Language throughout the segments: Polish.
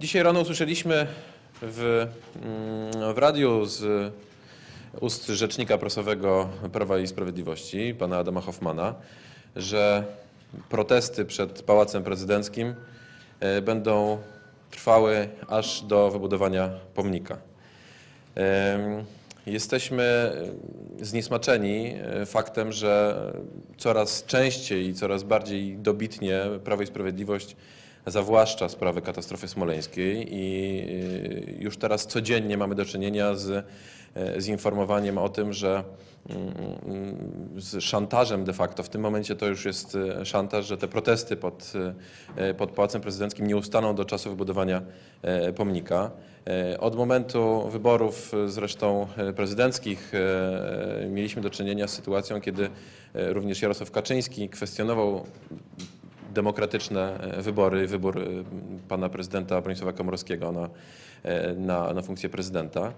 Dzisiaj rano usłyszeliśmy w radiu z ust rzecznika prasowego Prawa i Sprawiedliwości, pana Adama Hoffmana, że protesty przed Pałacem Prezydenckim będą trwały aż do wybudowania pomnika. Jesteśmy zniesmaczeni faktem, że coraz częściej i coraz bardziej dobitnie Prawo i Sprawiedliwość zawłaszcza sprawę katastrofy smoleńskiej i już teraz codziennie mamy do czynienia z informowaniem o tym, że z szantażem de facto. W tym momencie to już jest szantaż, że te protesty pod Pałacem Prezydenckim nie ustaną do czasu wybudowania pomnika. Od momentu wyborów zresztą prezydenckich mieliśmy do czynienia z sytuacją, kiedy również Jarosław Kaczyński kwestionował demokratyczne wybory, wybór pana prezydenta Bronisława Komorowskiego na funkcję prezydenta.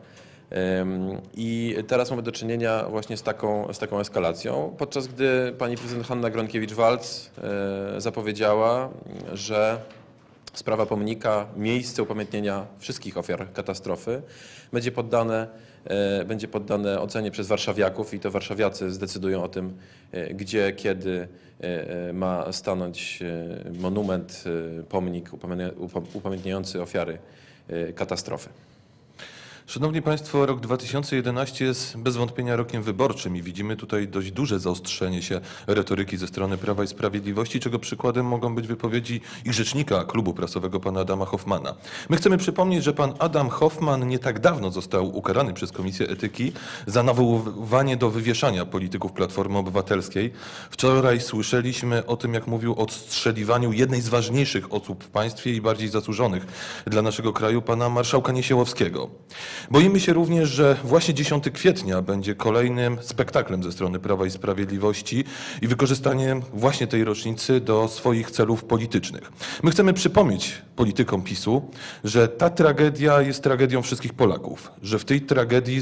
I teraz mamy do czynienia właśnie z taką eskalacją, podczas gdy pani prezydent Hanna Gronkiewicz-Waltz zapowiedziała, że sprawa pomnika, miejsce upamiętnienia wszystkich ofiar katastrofy będzie poddane ocenie przez warszawiaków i to warszawiacy zdecydują o tym, gdzie, kiedy ma stanąć monument, pomnik upamiętniający ofiary katastrofy. Szanowni Państwo, rok 2011 jest bez wątpienia rokiem wyborczym i widzimy tutaj dość duże zaostrzenie się retoryki ze strony Prawa i Sprawiedliwości, czego przykładem mogą być wypowiedzi ich rzecznika klubu prasowego pana Adama Hoffmana. My chcemy przypomnieć, że pan Adam Hoffman nie tak dawno został ukarany przez Komisję Etyki za nawoływanie do wywieszania polityków Platformy Obywatelskiej. Wczoraj słyszeliśmy o tym, jak mówił o odstrzeliwaniu jednej z ważniejszych osób w państwie i bardziej zasłużonych dla naszego kraju, pana marszałka Niesiołowskiego. Boimy się również, że właśnie 10 kwietnia będzie kolejnym spektaklem ze strony Prawa i Sprawiedliwości i wykorzystaniem właśnie tej rocznicy do swoich celów politycznych. My chcemy przypomnieć politykom PiS-u, że ta tragedia jest tragedią wszystkich Polaków, że w tej tragedii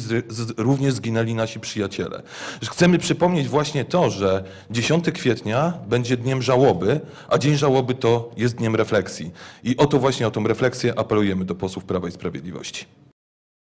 również zginęli nasi przyjaciele. Chcemy przypomnieć właśnie to, że 10 kwietnia będzie dniem żałoby, a dzień żałoby to jest dniem refleksji. I o to właśnie, o tą refleksję apelujemy do posłów Prawa i Sprawiedliwości.